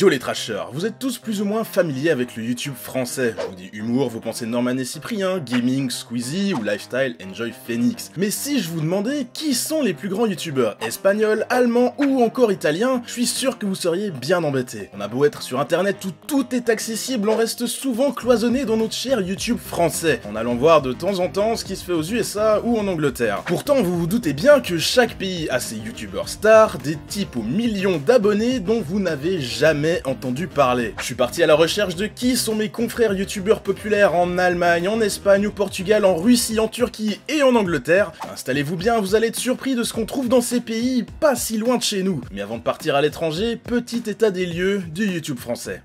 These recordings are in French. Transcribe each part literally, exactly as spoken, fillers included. Yo les trashers, vous êtes tous plus ou moins familiers avec le YouTube français. Je vous dis humour, vous pensez Norman et Cyprien, gaming, Squeezie ou lifestyle, enjoy Phoenix. Mais si je vous demandais qui sont les plus grands youtubeurs, espagnols, allemands ou encore italiens, je suis sûr que vous seriez bien embêtés. On a beau être sur internet où tout est accessible, on reste souvent cloisonné dans notre cher YouTube français, en allant voir de temps en temps ce qui se fait aux U S A ou en Angleterre. Pourtant vous vous doutez bien que chaque pays a ses youtubeurs stars, des types aux millions d'abonnés dont vous n'avez jamais entendu parler. Je suis parti à la recherche de qui sont mes confrères youtubeurs populaires en Allemagne, en Espagne, au Portugal, en Russie, en Turquie et en Angleterre. Installez-vous bien, vous allez être surpris de ce qu'on trouve dans ces pays pas si loin de chez nous. Mais avant de partir à l'étranger, petit état des lieux du YouTube français.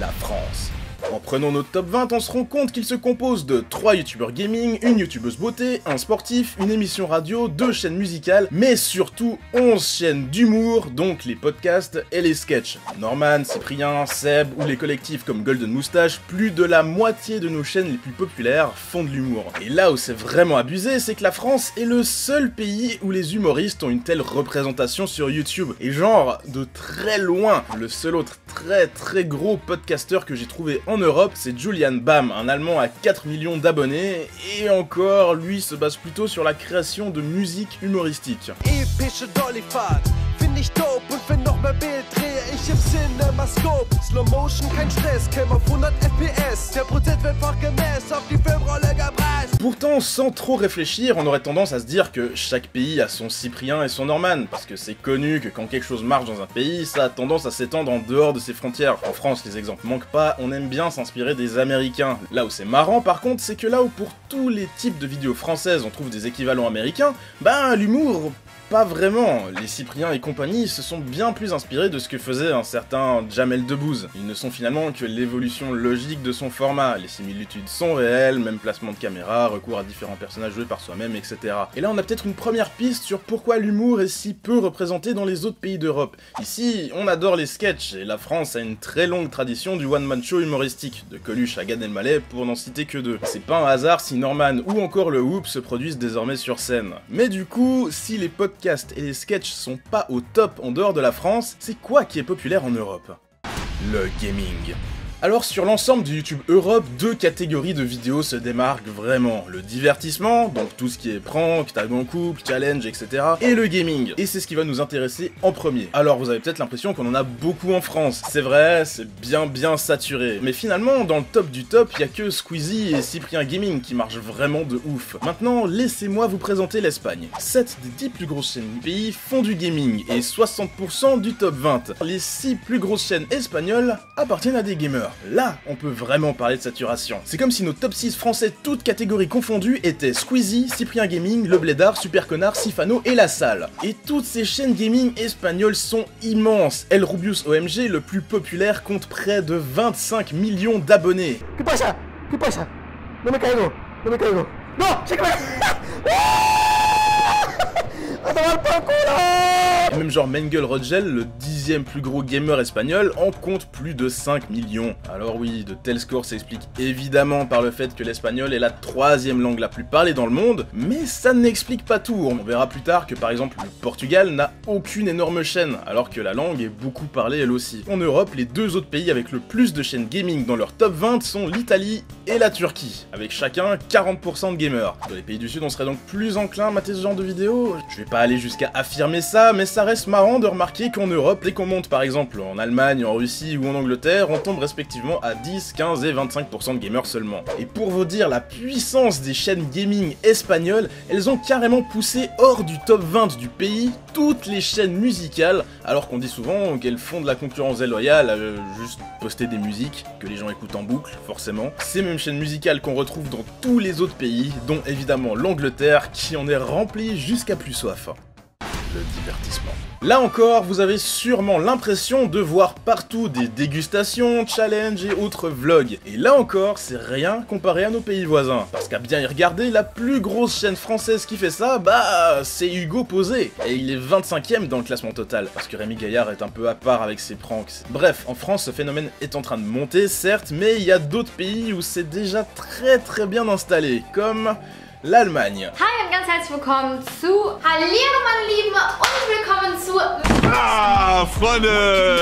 La France. En prenant notre top vingt, on se rend compte qu'il se compose de trois youtubeurs gaming, une youtubeuse beauté, un sportif, une émission radio, deux chaînes musicales, mais surtout onze chaînes d'humour, donc les podcasts et les sketchs. Norman, Cyprien, Seb ou les collectifs comme Golden Moustache, plus de la moitié de nos chaînes les plus populaires font de l'humour. Et là où c'est vraiment abusé, c'est que la France est le seul pays où les humoristes ont une telle représentation sur YouTube, et genre de très loin. Le seul autre très très gros podcasteur que j'ai trouvé en Europe, c'est Julian Bam, un Allemand à quatre millions d'abonnés, et encore, lui se base plutôt sur la création de musique humoristique. Pourtant, sans trop réfléchir, on aurait tendance à se dire que chaque pays a son Cyprien et son Norman, parce que c'est connu que quand quelque chose marche dans un pays, ça a tendance à s'étendre en dehors de ses frontières. En France, les exemples manquent pas, on aime bien s'inspirer des Américains. Là où c'est marrant par contre, c'est que là où pour tous les types de vidéos françaises on trouve des équivalents américains, bah l'humour... pas vraiment. Les Cypriens et compagnie se sont bien plus inspirés de ce que faisait un certain Jamel Debbouze. Ils ne sont finalement que l'évolution logique de son format. Les similitudes sont réelles, même placement de caméra, recours à différents personnages joués par soi-même, et cetera. Et là on a peut-être une première piste sur pourquoi l'humour est si peu représenté dans les autres pays d'Europe. Ici, on adore les sketchs, et la France a une très longue tradition du one-man show humoristique, de Coluche à Gad Elmaleh pour n'en citer que deux. C'est pas un hasard si Norman ou encore le Whoop se produisent désormais sur scène. Mais du coup, si les potes et les sketchs sont pas au top en dehors de la France, c'est quoi qui est populaire en Europe? Le gaming. Alors sur l'ensemble du YouTube Europe, deux catégories de vidéos se démarquent vraiment. Le divertissement, donc tout ce qui est prank, tag en couple, challenge, et cetera. Et le gaming. Et c'est ce qui va nous intéresser en premier. Alors vous avez peut-être l'impression qu'on en a beaucoup en France. C'est vrai, c'est bien bien saturé. Mais finalement, dans le top du top, il n'y a que Squeezie et Cyprien Gaming qui marchent vraiment de ouf. Maintenant, laissez-moi vous présenter l'Espagne. sept des dix plus grosses chaînes du pays font du gaming et soixante pour cent du top vingt. Les six plus grosses chaînes espagnoles appartiennent à des gamers. Là, on peut vraiment parler de saturation. C'est comme si nos top six français, toutes catégories confondues, étaient Squeezie, Cyprien Gaming, Le Blédard, Super Connard, Sifano et La Salle. Et toutes ces chaînes gaming espagnoles sont immenses. El Rubius O M G, le plus populaire, compte près de vingt-cinq millions d'abonnés. Que pasa? Que pasa? No me caigo, no me caigo. No, c'est que... Et même genre Mengel Rogel, le dixième plus gros gamer espagnol, en compte plus de cinq millions. Alors oui, de tels scores s'expliquent évidemment par le fait que l'espagnol est la troisième langue la plus parlée dans le monde, mais ça n'explique pas tout. On verra plus tard que par exemple le Portugal n'a aucune énorme chaîne, alors que la langue est beaucoup parlée elle aussi. En Europe, les deux autres pays avec le plus de chaînes gaming dans leur top vingt sont l'Italie et la Turquie, avec chacun quarante pour cent de gamers. Dans les pays du Sud, on serait donc plus enclin à mater ce genre de vidéos. Je vais pas aller jusqu'à affirmer ça, mais ça Ça reste marrant de remarquer qu'en Europe, dès qu'on monte par exemple en Allemagne, en Russie ou en Angleterre, on tombe respectivement à dix, quinze et vingt-cinq pour cent de gamers seulement. Et pour vous dire la puissance des chaînes gaming espagnoles, elles ont carrément poussé hors du top vingt du pays toutes les chaînes musicales, alors qu'on dit souvent qu'elles font de la concurrence déloyale à euh, juste poster des musiques que les gens écoutent en boucle, forcément. Ces mêmes chaînes musicales qu'on retrouve dans tous les autres pays, dont évidemment l'Angleterre qui en est remplie jusqu'à plus soif. Le divertissement. Là encore, vous avez sûrement l'impression de voir partout des dégustations, challenges et autres vlogs. Et là encore, c'est rien comparé à nos pays voisins. Parce qu'à bien y regarder, la plus grosse chaîne française qui fait ça, bah, c'est Hugo Posé. Et il est vingt-cinquième dans le classement total, parce que Rémi Gaillard est un peu à part avec ses pranks. Bref, en France, ce phénomène est en train de monter, certes, mais il y a d'autres pays où c'est déjà très très bien installé, comme... l'Allemagne. Hi und ganz herzlich willkommen zu Hallihallo meine Lieben und willkommen zu... Ah, Freunde,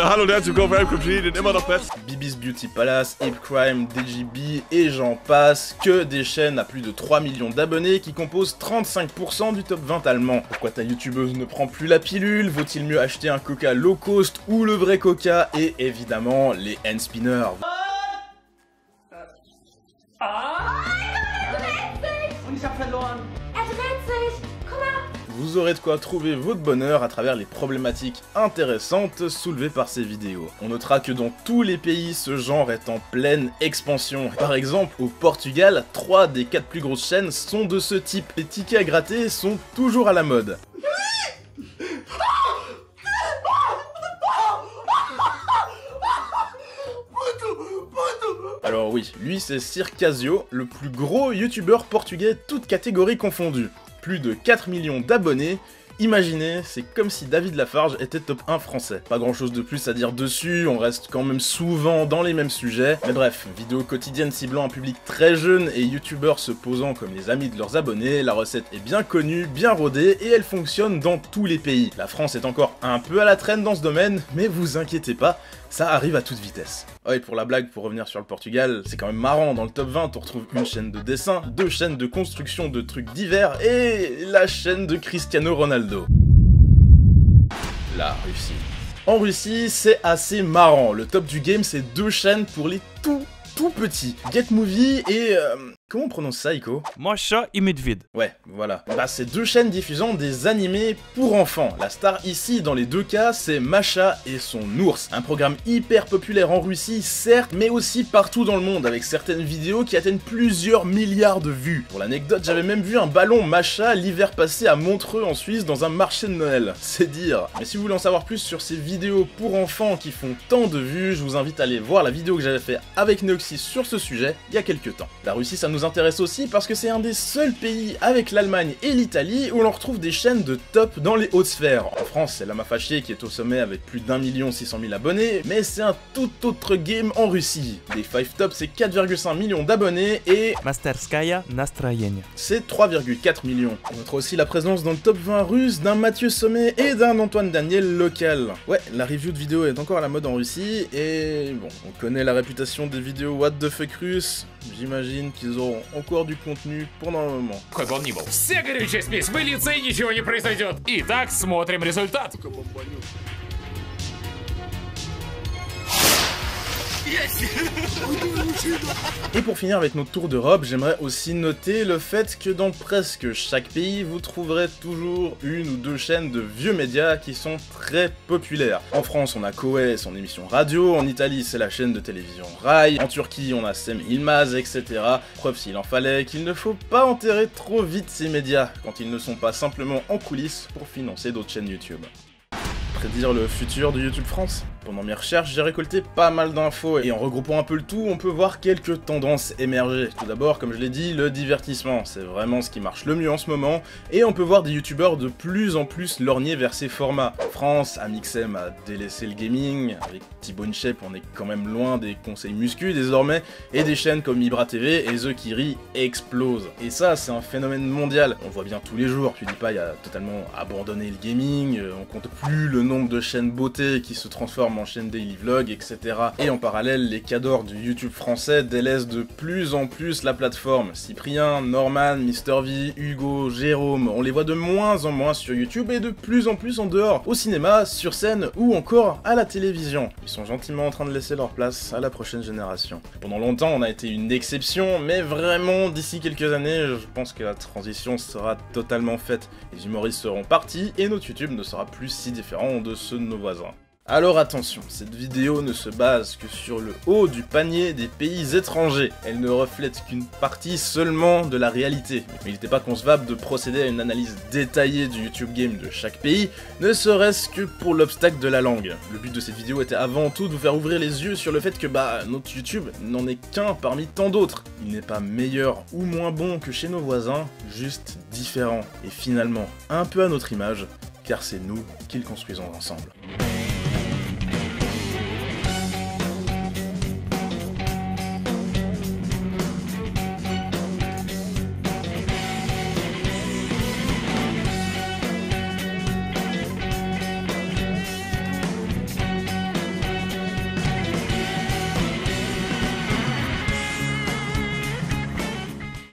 hallo und herzlich willkommen bei Ape Crime, den immer noch besten. Bibi's Beauty Palace, Ape Crime, D G B et j'en passe, que des chaînes à plus de trois millions d'abonnés qui composent trente-cinq pour cent du top vingt allemand. Pourquoi ta youtubeuse ne prend plus la pilule? Vaut-il mieux acheter un coca low cost ou le vrai coca? Et évidemment, les hand spinners. Vous aurez de quoi trouver votre bonheur à travers les problématiques intéressantes soulevées par ces vidéos. On notera que dans tous les pays, ce genre est en pleine expansion. Par exemple, au Portugal, trois des quatre plus grosses chaînes sont de ce type. Les tickets à gratter sont toujours à la mode. Alors oui, lui c'est Circasio, le plus gros youtubeur portugais toutes catégories confondues. Plus de quatre millions d'abonnés, imaginez, c'est comme si David Lafarge était top un français. Pas grand chose de plus à dire dessus, on reste quand même souvent dans les mêmes sujets. Mais bref, vidéo quotidienne ciblant un public très jeune et youtubeurs se posant comme les amis de leurs abonnés, la recette est bien connue, bien rodée et elle fonctionne dans tous les pays. La France est encore un peu à la traîne dans ce domaine, mais vous inquiétez pas, ça arrive à toute vitesse. Oh, et pour la blague, pour revenir sur le Portugal, c'est quand même marrant, dans le top vingt on retrouve une chaîne de dessin, deux chaînes de construction de trucs divers et la chaîne de Cristiano Ronaldo. La Russie. En Russie, c'est assez marrant, le top du game c'est deux chaînes pour les tout tout petits. Get Movie et... Euh... Comment on prononce ça, Iko? Masha et Medved. Ouais, voilà. Bah, c'est deux chaînes diffusant des animés pour enfants. La star ici, dans les deux cas, c'est Masha et son ours. Un programme hyper populaire en Russie, certes, mais aussi partout dans le monde, avec certaines vidéos qui atteignent plusieurs milliards de vues. Pour l'anecdote, j'avais même vu un ballon Masha l'hiver passé à Montreux, en Suisse, dans un marché de Noël. C'est dire. Mais si vous voulez en savoir plus sur ces vidéos pour enfants qui font tant de vues, je vous invite à aller voir la vidéo que j'avais fait avec Neoxy sur ce sujet, il y a quelques temps. La Russie, ça nous intéresse aussi parce que c'est un des seuls pays avec l'Allemagne et l'Italie où l'on retrouve des chaînes de top dans les hautes sphères. En France, c'est Lama Fâché qui est au sommet avec plus d'un million six cent mille abonnés, mais c'est un tout autre game en Russie. Les cinq top, c'est quatre virgule cinq millions d'abonnés et... Masterskaya Nastrayen. C'est trois virgule quatre millions. On notera aussi la présence dans le top vingt russe d'un Mathieu Sommet et d'un Antoine Daniel local. Ouais, la review de vidéo est encore à la mode en Russie et... Bon, on connaît la réputation des vidéos what the fuck russe, j'imagine qu'ils auront encore du contenu pendant le moment. Et pour finir avec notre tour d'Europe, j'aimerais aussi noter le fait que dans presque chaque pays, vous trouverez toujours une ou deux chaînes de vieux médias qui sont très populaires. En France, on a Coë et son émission radio, en Italie, c'est la chaîne de télévision Rai, en Turquie, on a Sem Ilmaz, et cetera. Preuve s'il en fallait qu'il ne faut pas enterrer trop vite ces médias, quand ils ne sont pas simplement en coulisses pour financer d'autres chaînes YouTube. Prédire le futur de YouTube France? Pendant mes recherches, j'ai récolté pas mal d'infos et en regroupant un peu le tout, on peut voir quelques tendances émerger. Tout d'abord, comme je l'ai dit, le divertissement, c'est vraiment ce qui marche le mieux en ce moment et on peut voir des youtubeurs de plus en plus lorgner vers ces formats. En France, Amixem a délaissé le gaming, avec Tibo InShape on est quand même loin des conseils muscu désormais et des chaînes comme Ibra T V et TheKiri explosent. Et ça, c'est un phénomène mondial, on le voit bien tous les jours. PewDiePie a totalement abandonné le gaming, on compte plus le nombre de chaînes beauté qui se transforment en chaînes daily vlog, et cetera. Et en parallèle, les cadors du YouTube français délaissent de plus en plus la plateforme. Cyprien, Norman, Mister V, Hugo, Jérôme, on les voit de moins en moins sur YouTube et de plus en plus en dehors, au cinéma, sur scène ou encore à la télévision. Ils sont gentiment en train de laisser leur place à la prochaine génération. Pendant longtemps, on a été une exception, mais vraiment, d'ici quelques années, je pense que la transition sera totalement faite. Les humoristes seront partis et notre YouTube ne sera plus si différent de ceux de nos voisins. Alors attention, cette vidéo ne se base que sur le haut du panier des pays étrangers. Elle ne reflète qu'une partie seulement de la réalité. Mais il n'était pas concevable de procéder à une analyse détaillée du YouTube Game de chaque pays, ne serait-ce que pour l'obstacle de la langue. Le but de cette vidéo était avant tout de vous faire ouvrir les yeux sur le fait que bah notre YouTube n'en est qu'un parmi tant d'autres. Il n'est pas meilleur ou moins bon que chez nos voisins, juste différent. Et finalement, un peu à notre image, car c'est nous qui le construisons ensemble.